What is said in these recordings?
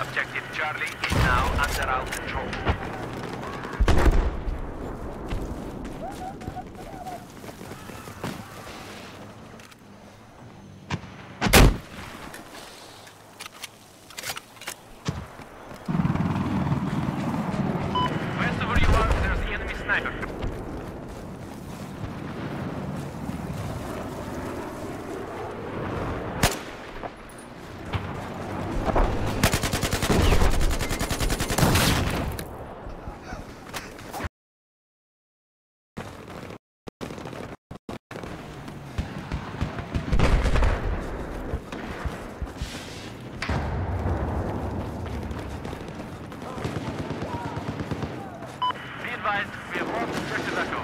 Objective Charlie is now under our control. Wherever you are, there's the enemy sniper. We have lost Objective Echo.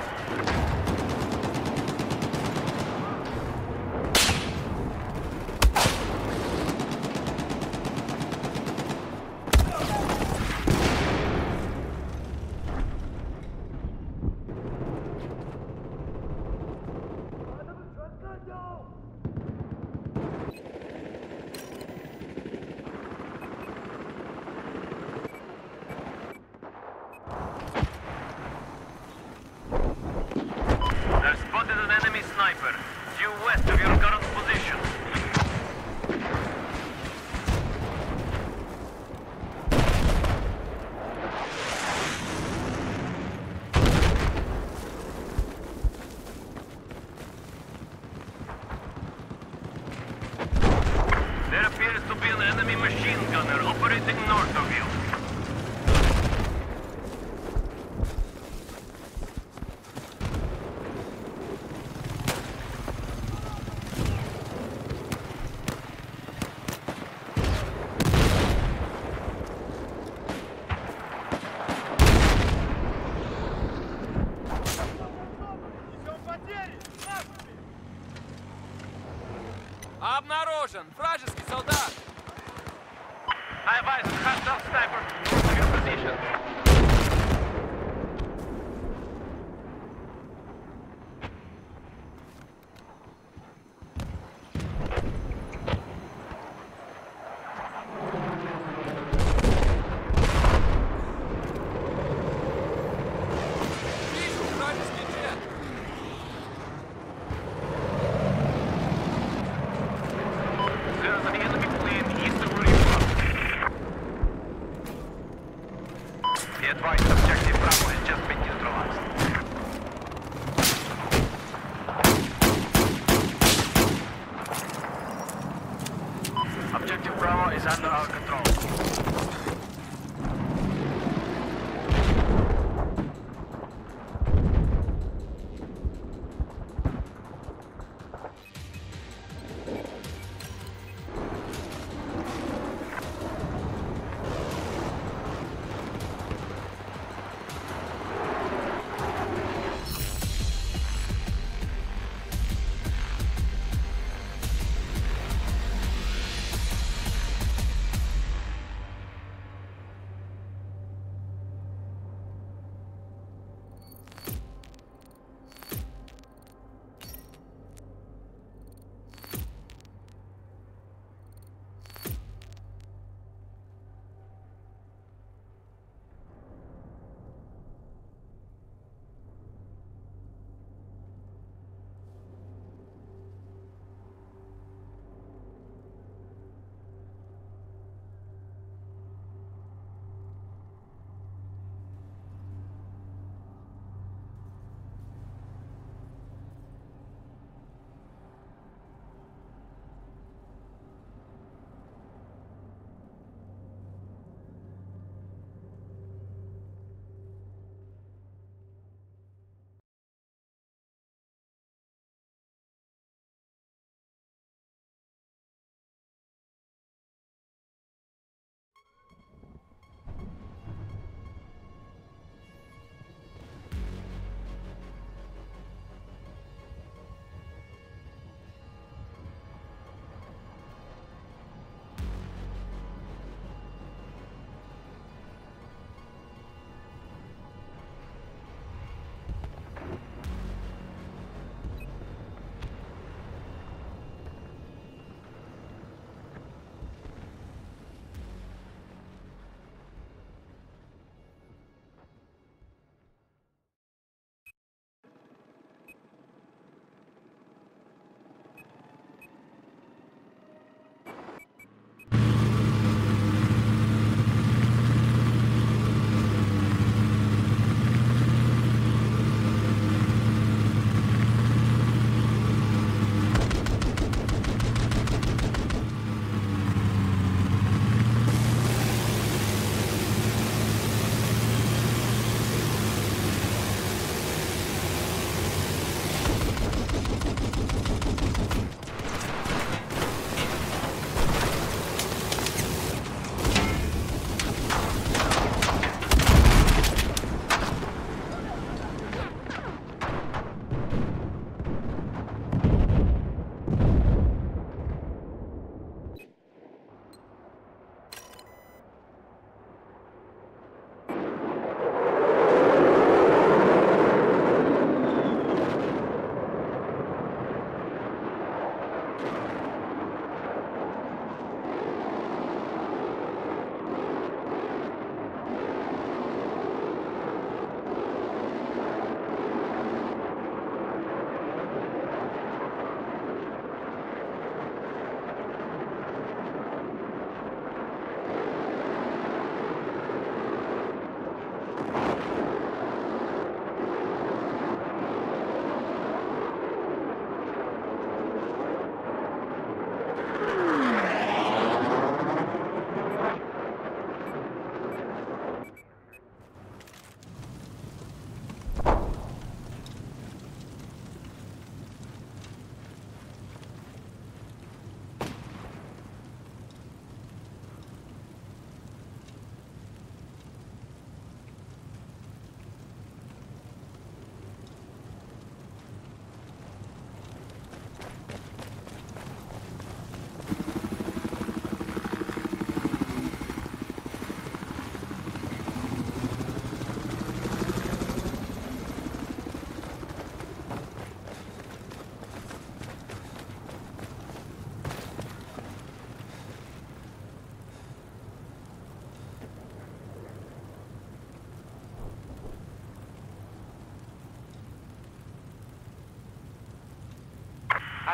Обнаружен! Вражеский солдат! I advise a hostile sniper to your position. Objective Bravo is under our control.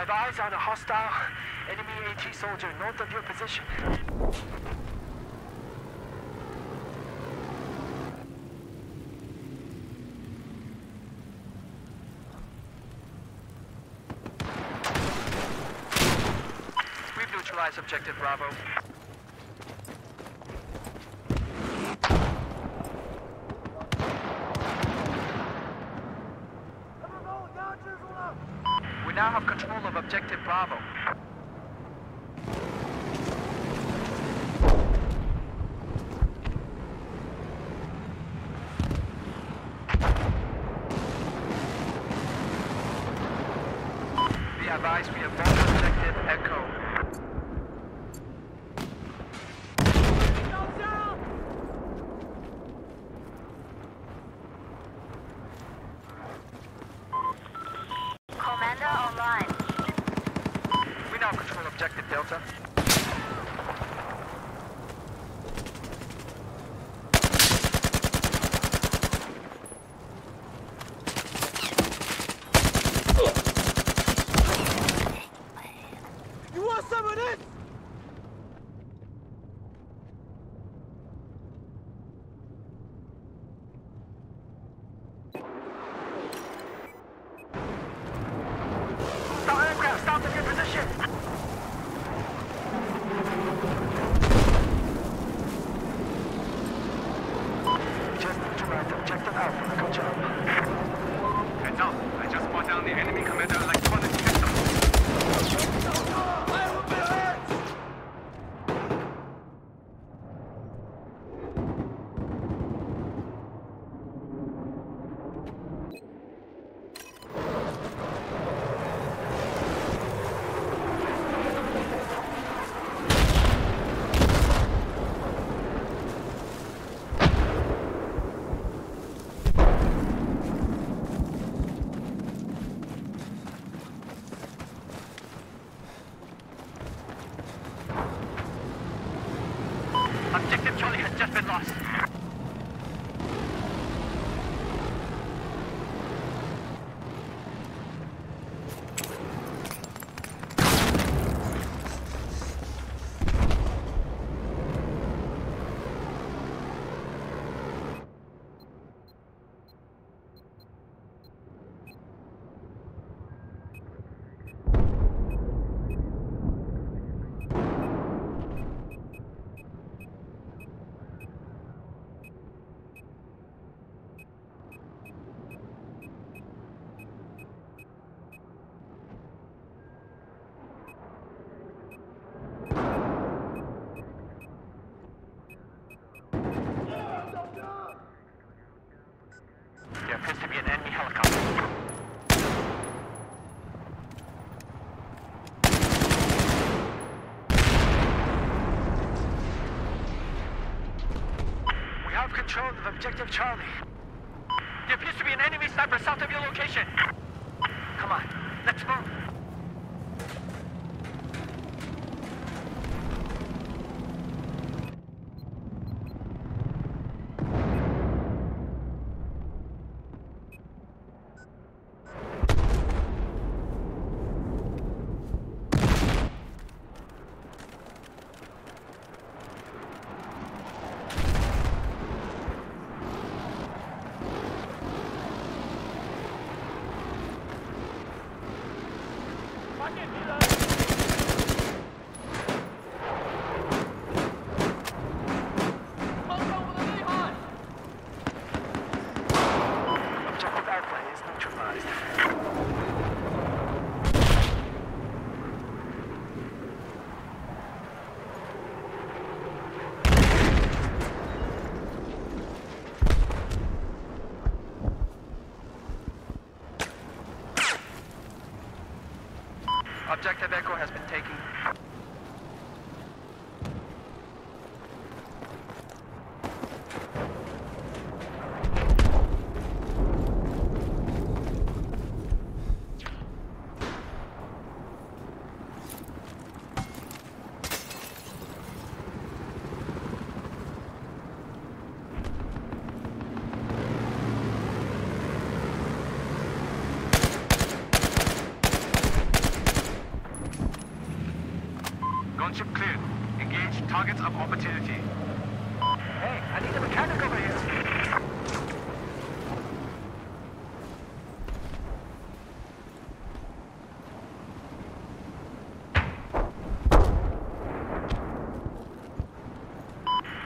I have eyes on a hostile enemy AT soldier north of your position. We've neutralized objective Bravo. We now have control of objective Bravo. Be advised, we have lost objective Echo. Objective Charlie has just been lost. Control of objective Charlie. There appears to be an enemy sniper south of your location. Come on, let's move. Objective Echo has been taken. Mechanic over here.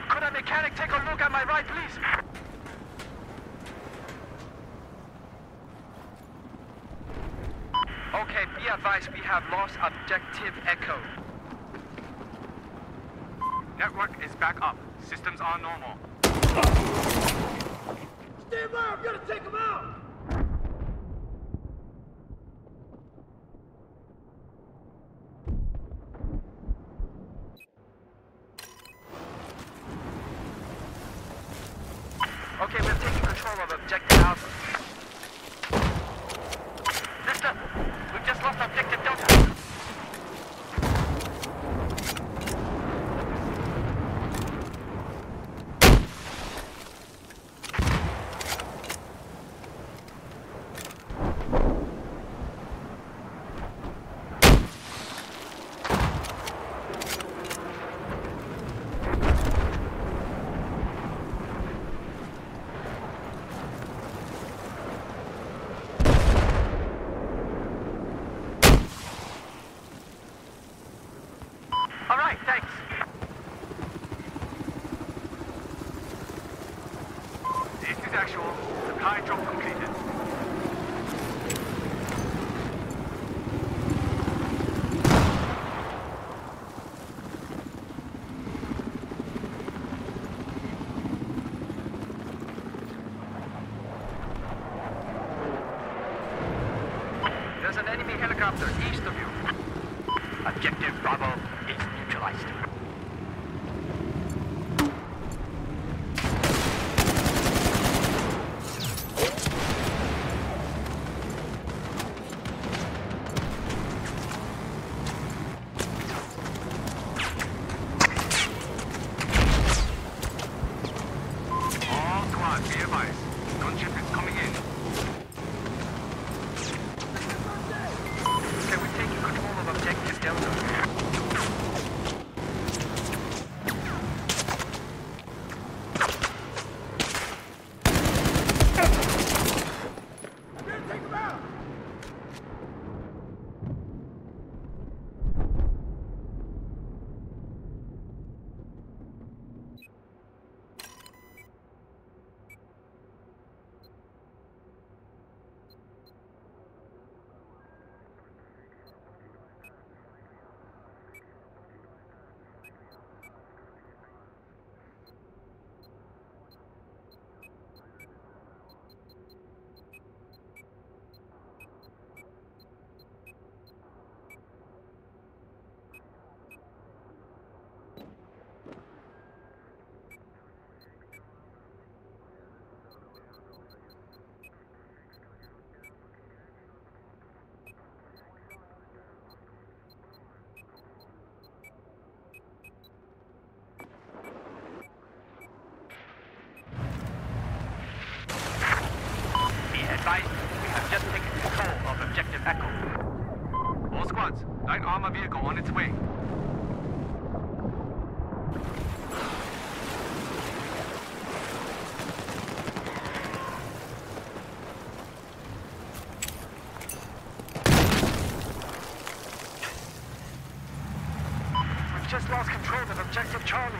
Could a mechanic take a look at my right, please? Okay, be advised, we have lost objective Echo. Network is back up. Systems are normal. Stand by, I'm gonna take them out! Okay, we're taking control of objective Alpha. Supply drop completed. There's an enemy helicopter east of you. Objective Bravo is neutralized. We have just taken control of objective Echo. All squads, light armor vehicle on its way. We've just lost control of objective Charlie.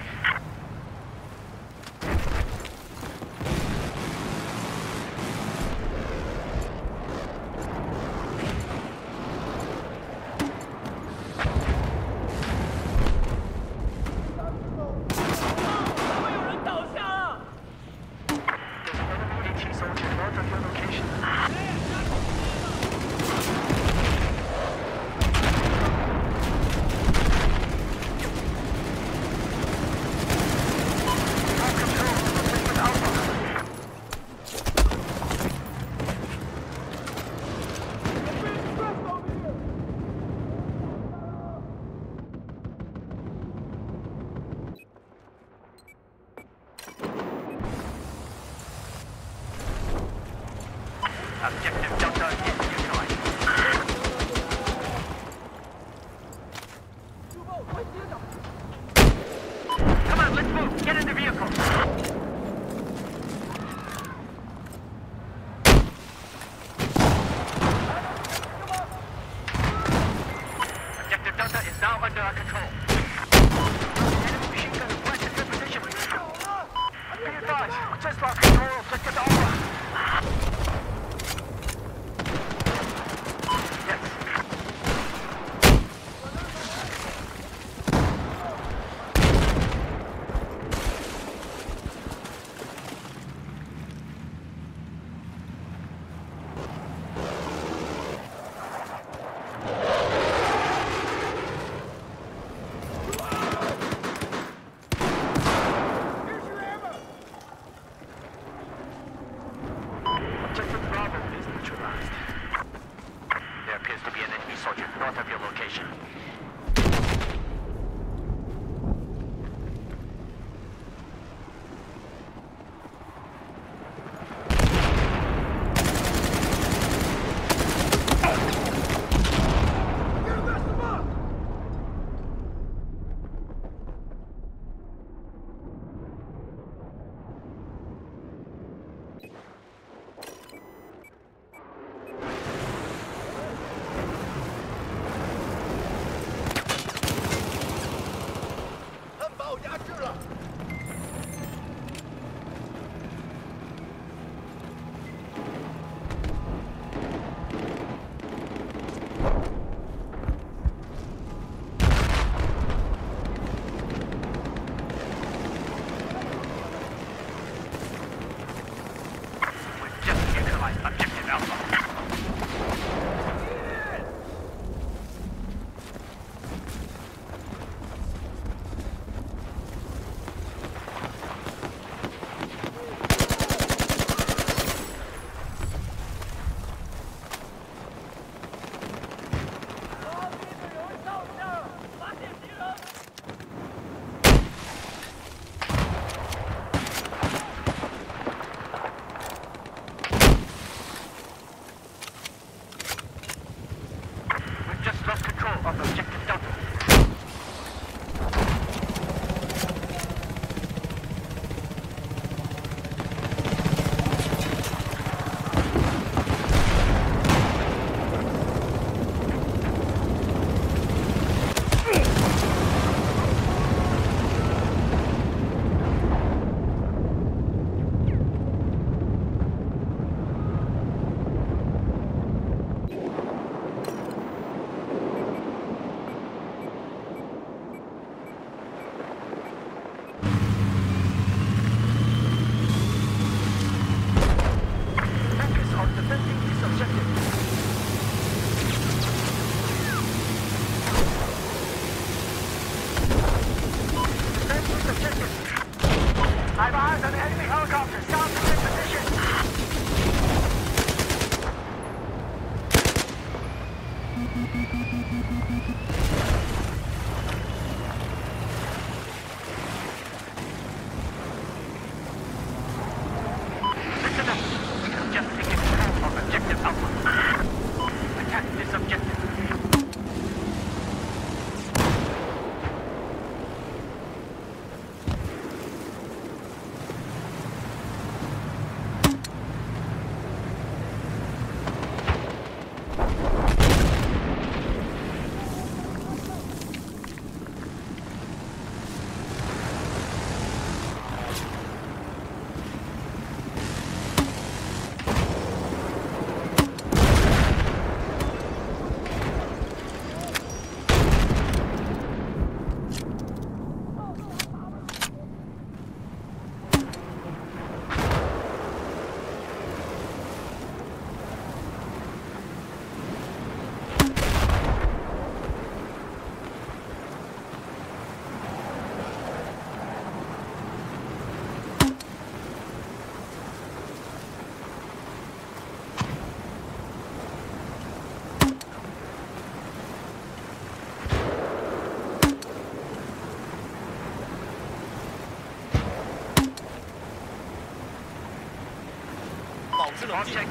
Objective Delta is neutralized. Come on, let's move! Get in the vehicle! Object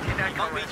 inaccurate.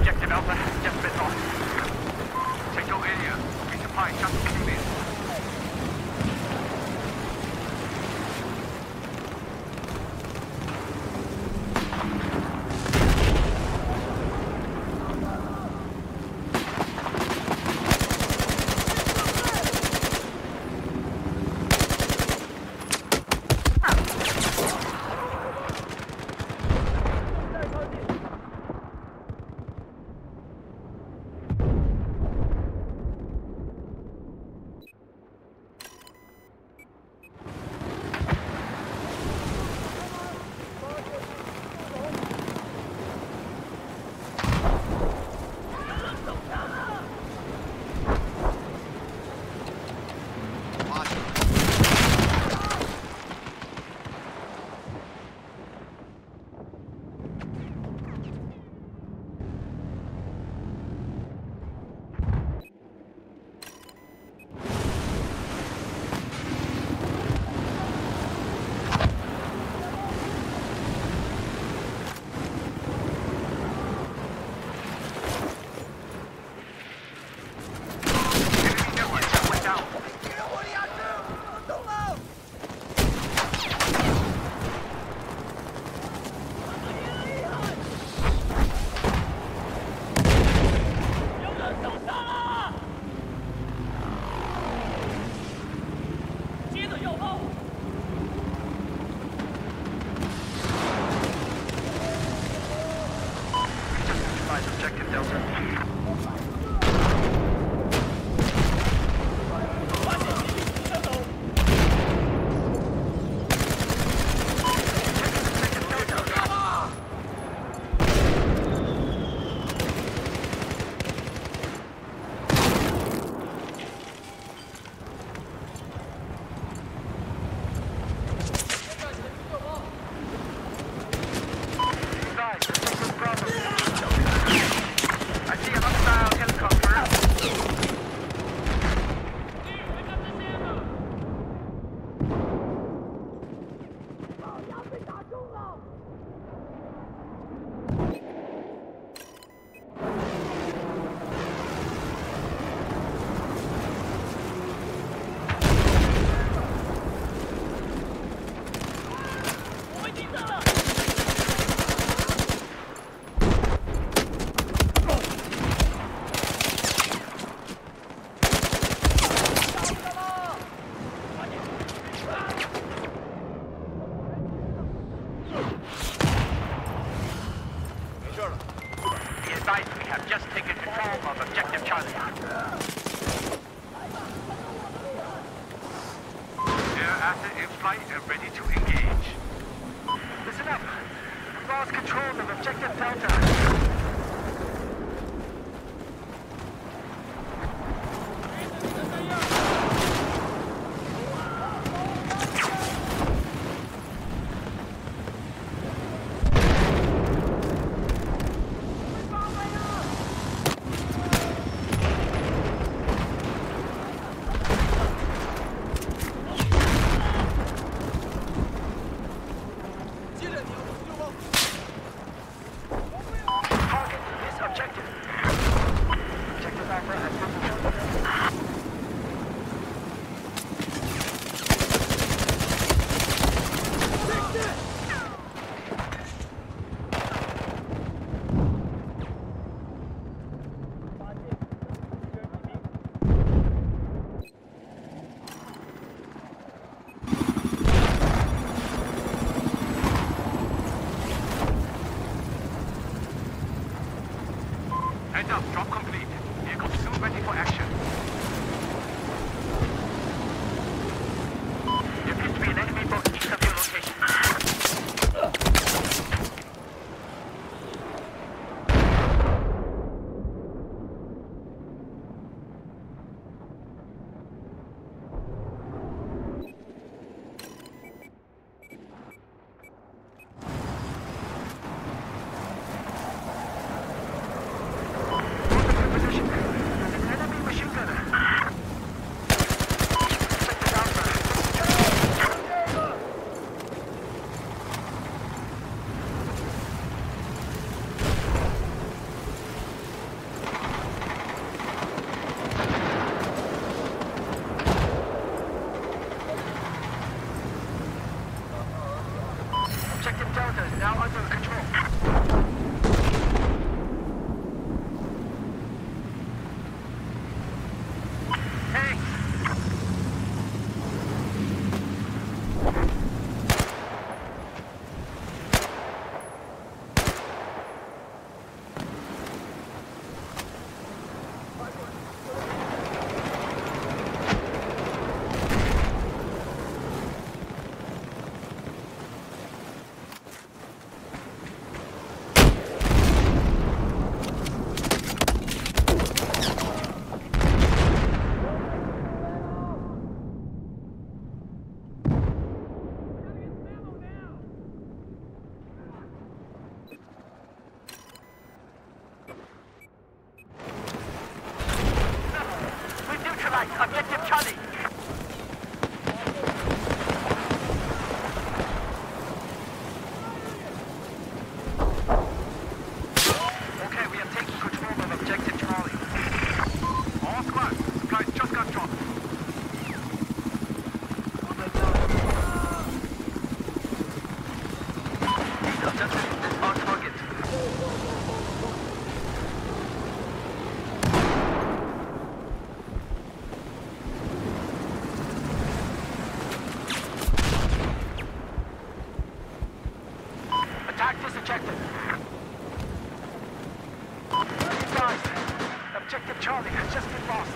Objective Alpha has just been lost. Take your area. Resupply just a few minutes. Objective Delta. We have just taken control of Objective Charlie. Thereafter in flight and ready to engage. Listen up. We lost control of Objective Delta. Drop complete. Vehicle soon ready for action. There appears to be an enemy for each of your locations. Gunner. America is now under control. Objective Charlie. Okay, we are taking control of Objective Charlie. All squad, guys just got dropped. These objectives are on target. Objective Charlie has just been lost.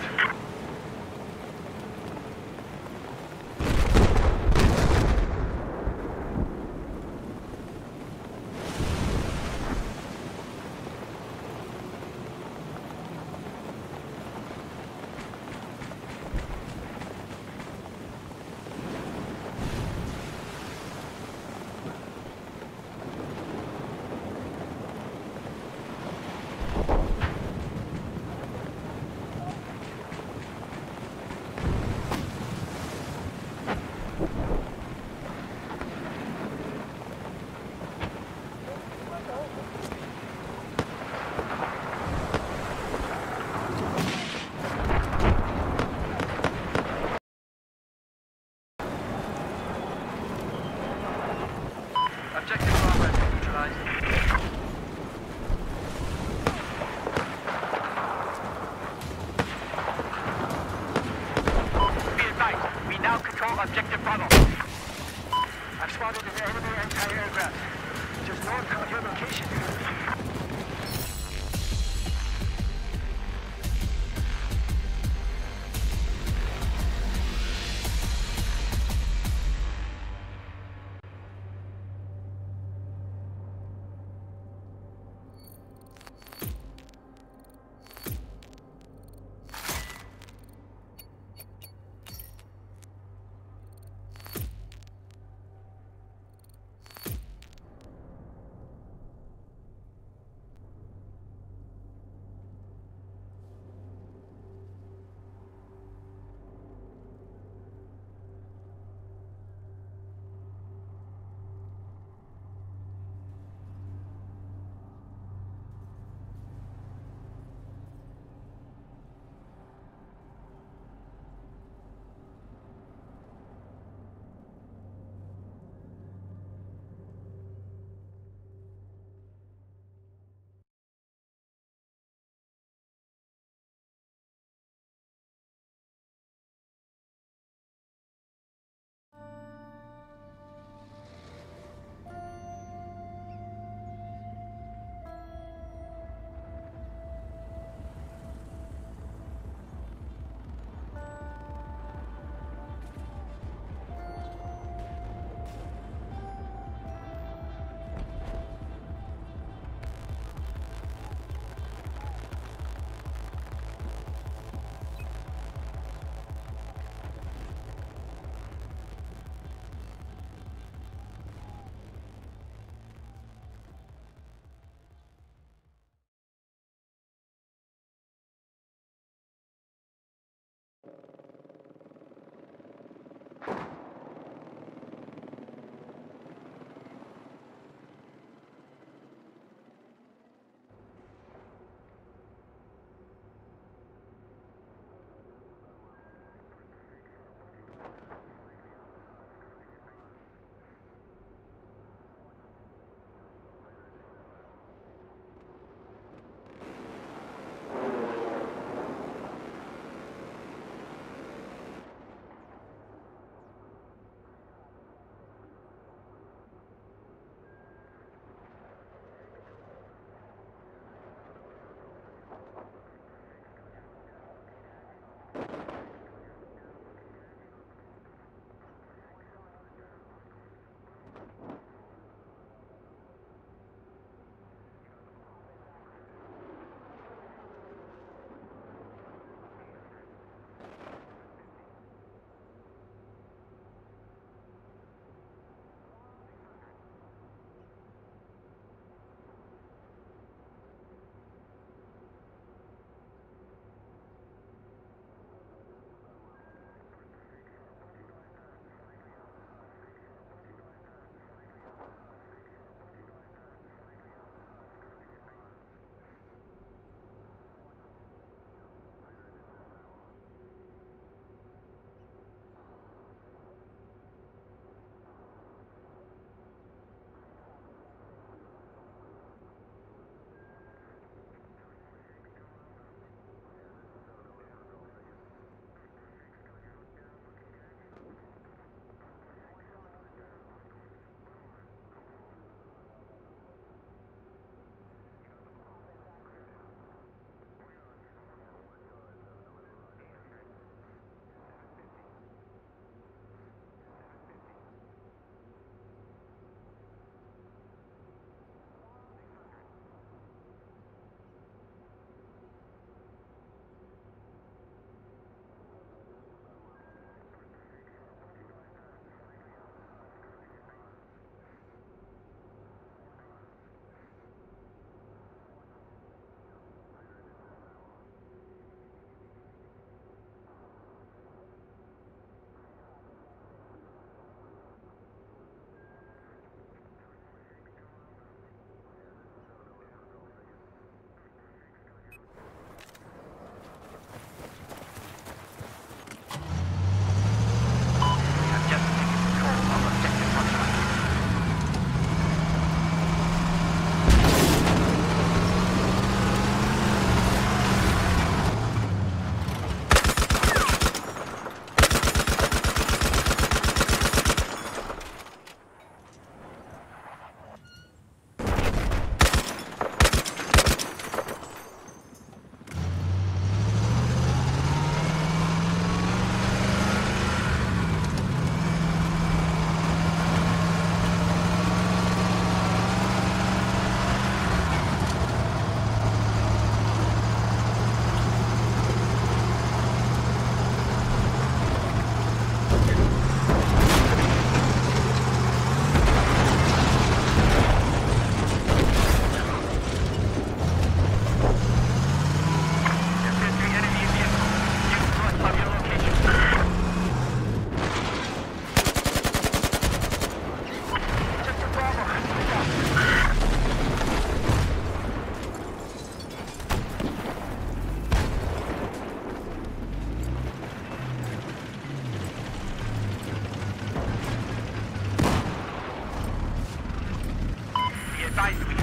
Objective progress neutralized. Be advised, we now control Objective Bravo. I've spotted an enemy anti-aircraft. Just north of your location.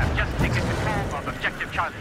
have just taken control of Objective Charlie.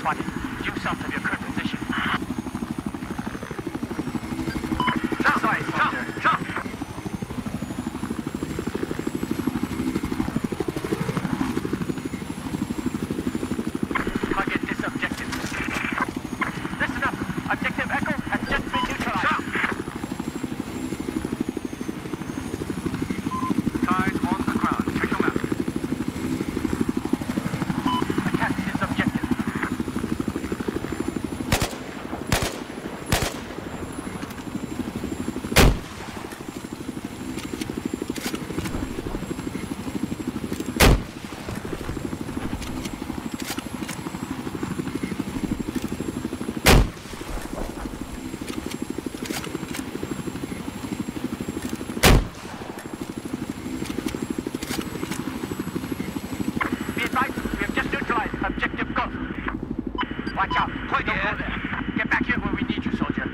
20. Use up of your current position. Top side, top. Target this objective. Listen up. Objective Echo has just been neutralized. Tied on the ground. Check them out. Objective Golf. Watch out. Point over there. Get back here when we need you, soldier.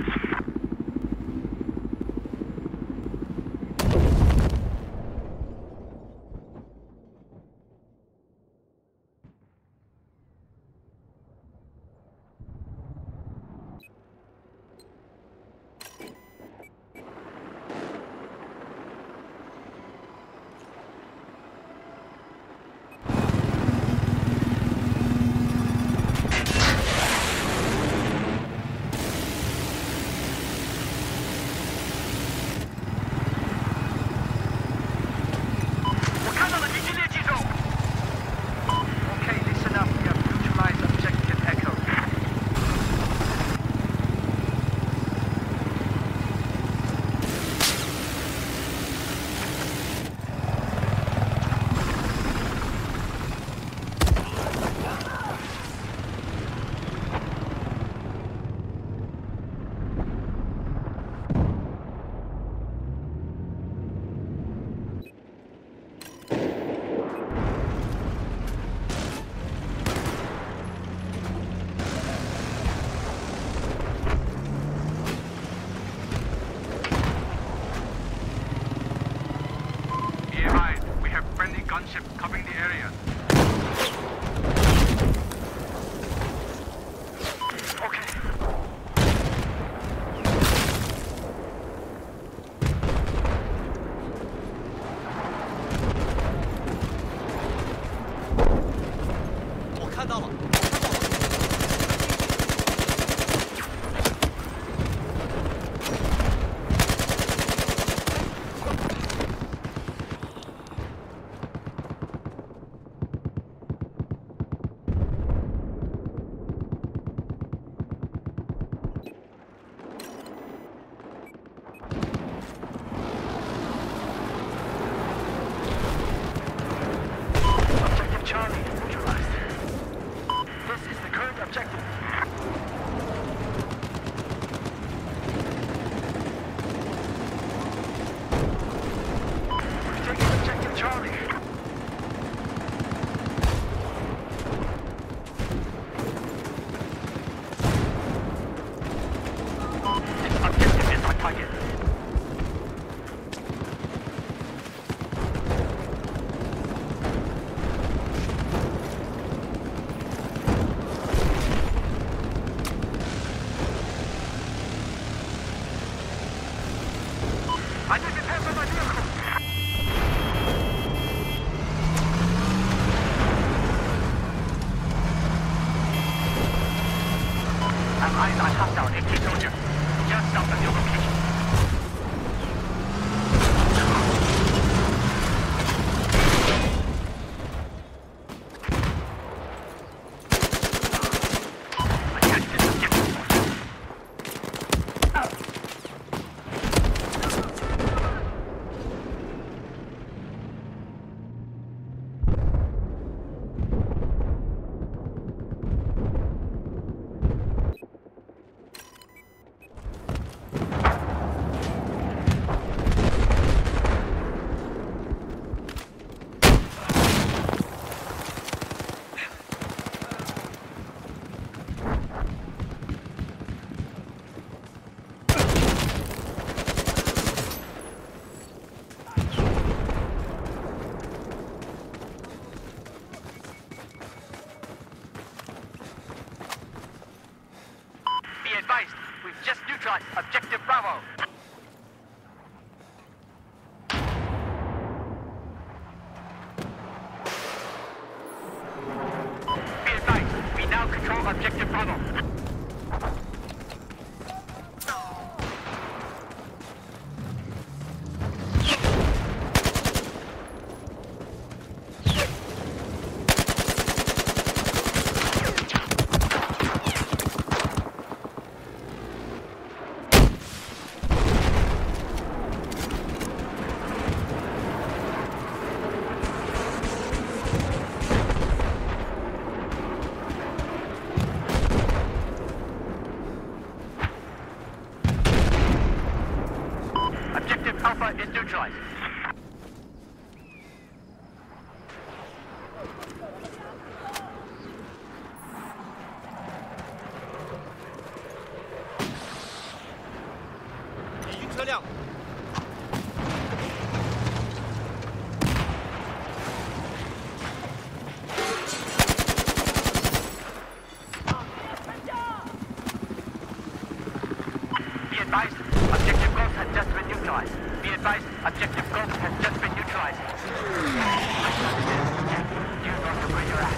Gunship covering the area. Okay. I need to pass on my vehicle! I'm eyes on hostile AK soldier. Just south of your location. Just neutralize objective Bravo. Be advised, we now control objective Bravo. Alpha is neutralized. Be advised, objective Gulf has just been neutralized. Be advised, objective Gulf has just been neutralized. You don't know where you're at.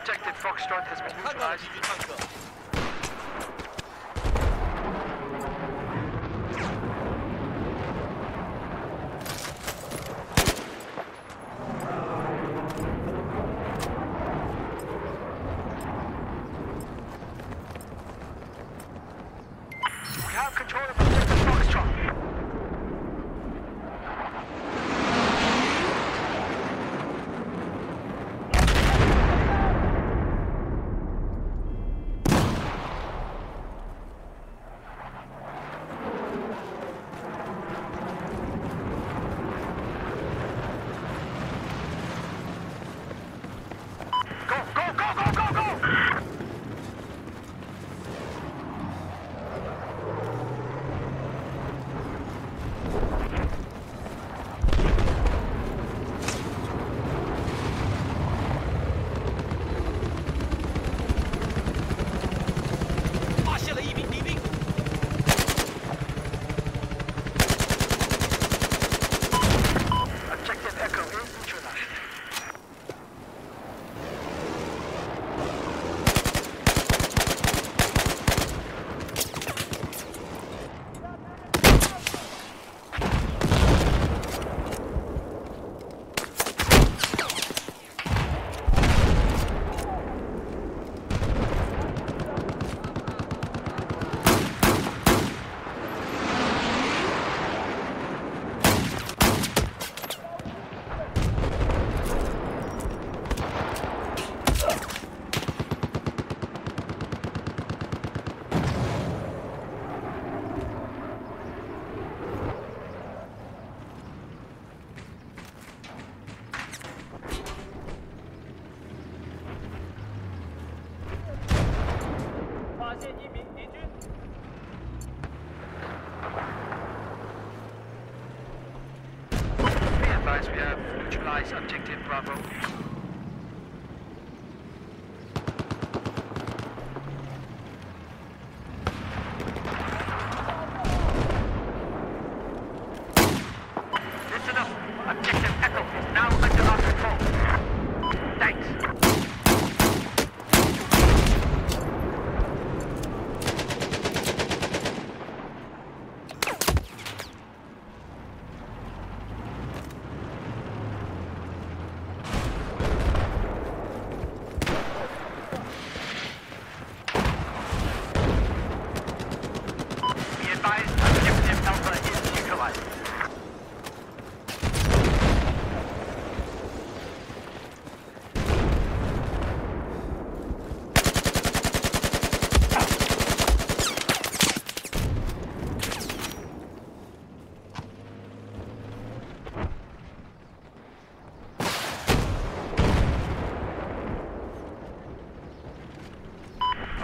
Objective Foxtrot has been neutralized. We have control of Objective Foxtrot.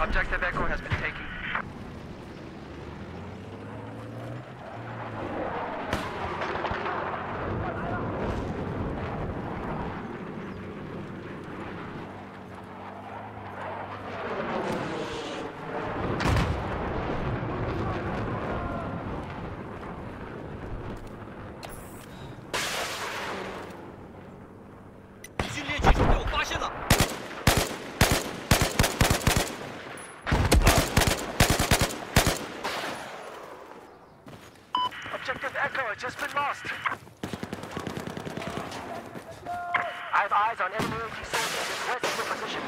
Objective Echo has been taken. Objective Echo has just been lost. I have eyes on enemy AT soldiers in west of the position.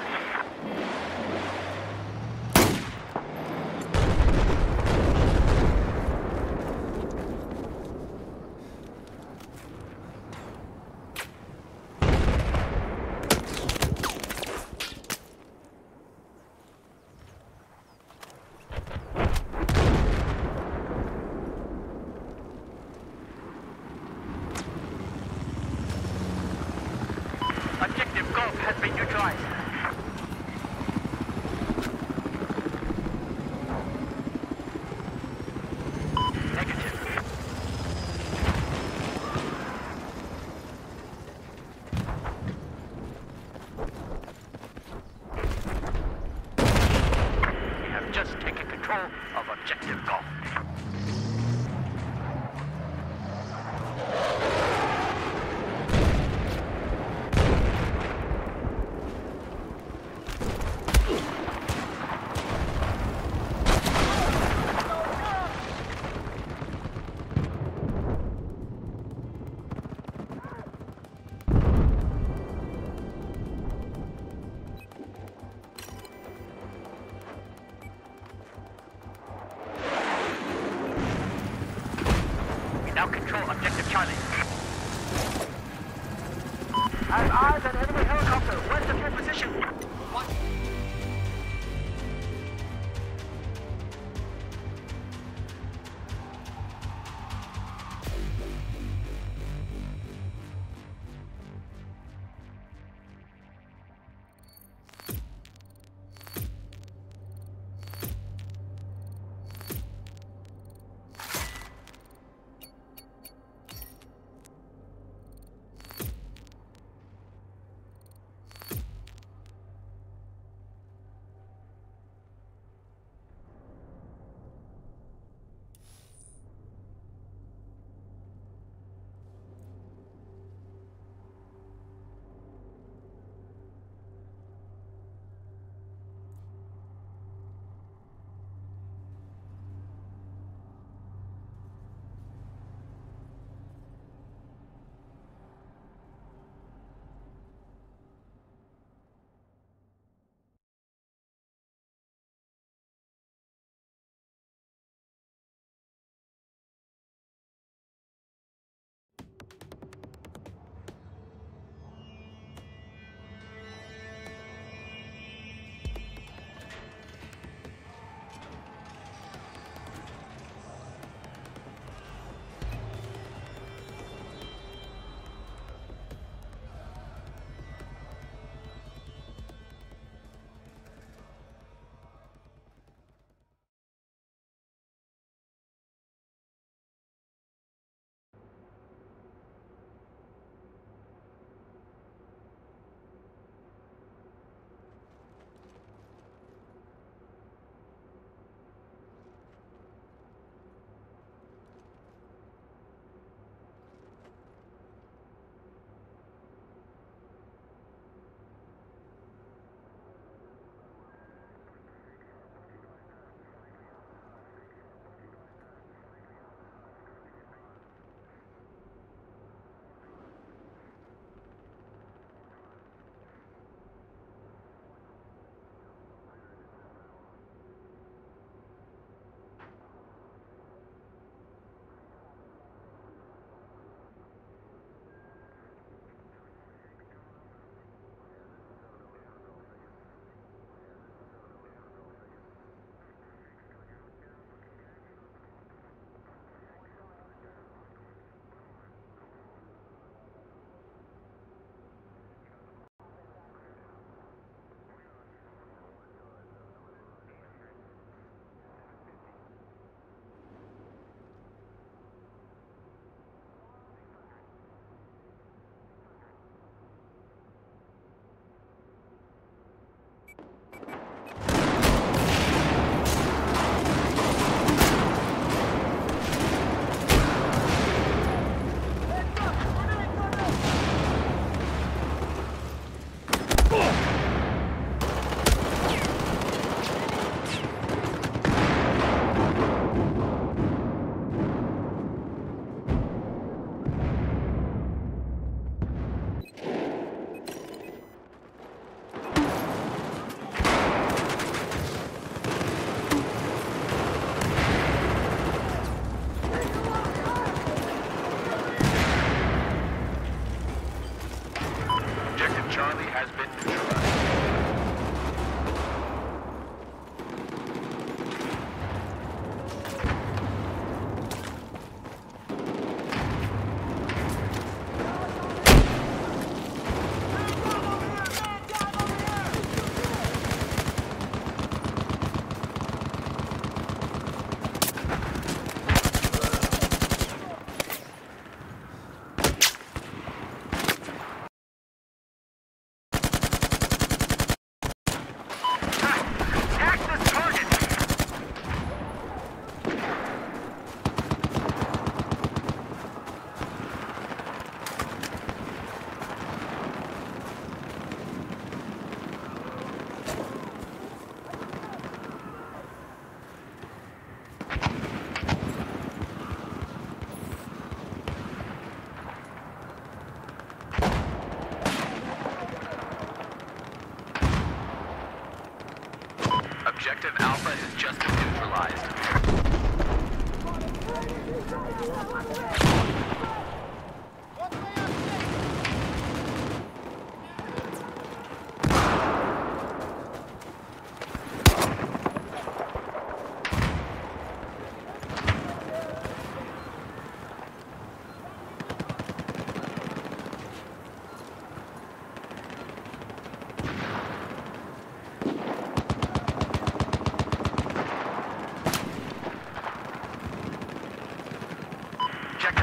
Objective Alpha has just been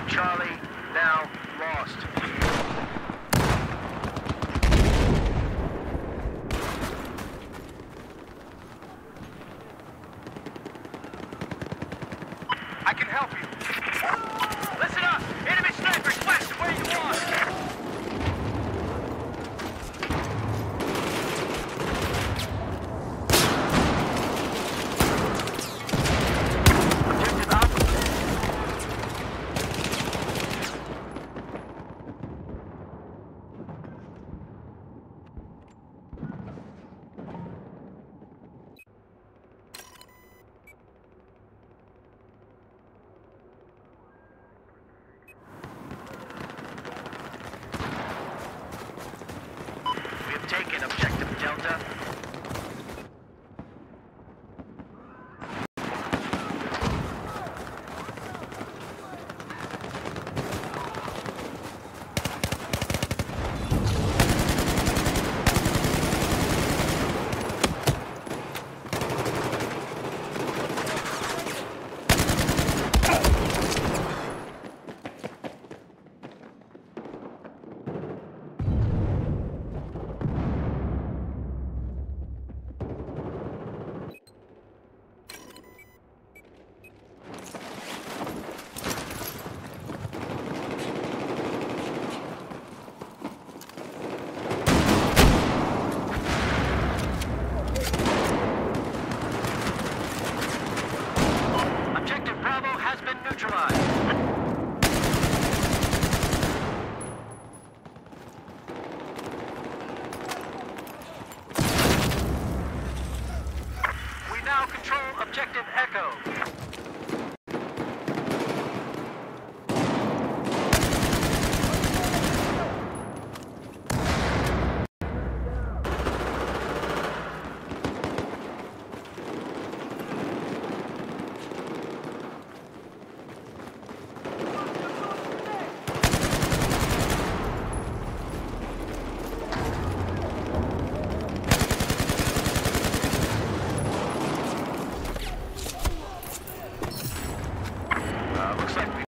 Charlie, now lost. I can help you. Listen up! Enemy snipers west of where you are! Objective Alpha. Taken objective Delta. Objective Echo.